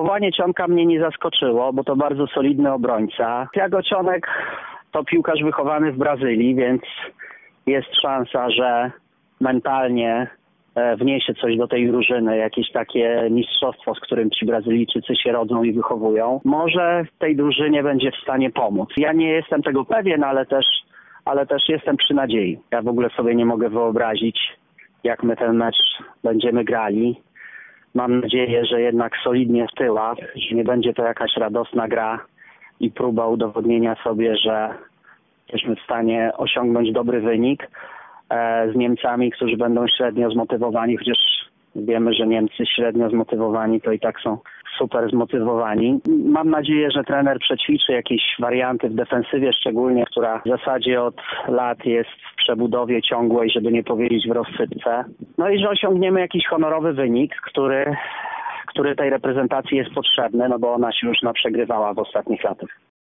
Powołanie Cionka mnie nie zaskoczyło, bo to bardzo solidny obrońca. Thiago Cionek to piłkarz wychowany w Brazylii, więc jest szansa, że mentalnie wniesie coś do tej drużyny, jakieś takie mistrzostwo, z którym ci Brazylijczycy się rodzą i wychowują. Może tej drużynie będzie w stanie pomóc. Ja nie jestem tego pewien, ale też jestem przy nadziei. Ja w ogóle sobie nie mogę wyobrazić, jak my ten mecz będziemy grali. Mam nadzieję, że jednak solidnie w tyłach, że nie będzie to jakaś radosna gra i próba udowodnienia sobie, że jesteśmy w stanie osiągnąć dobry wynik z Niemcami, którzy będą średnio zmotywowani, chociaż wiemy, że Niemcy średnio zmotywowani to i tak są super zmotywowani. Mam nadzieję, że trener przećwiczy jakieś warianty w defensywie szczególnie, która w zasadzie od lat jest w przebudowie ciągłej, żeby nie powiedzieć w rozsypce. No i że osiągniemy jakiś honorowy wynik, który tej reprezentacji jest potrzebny, no bo ona się już naprzegrywała w ostatnich latach.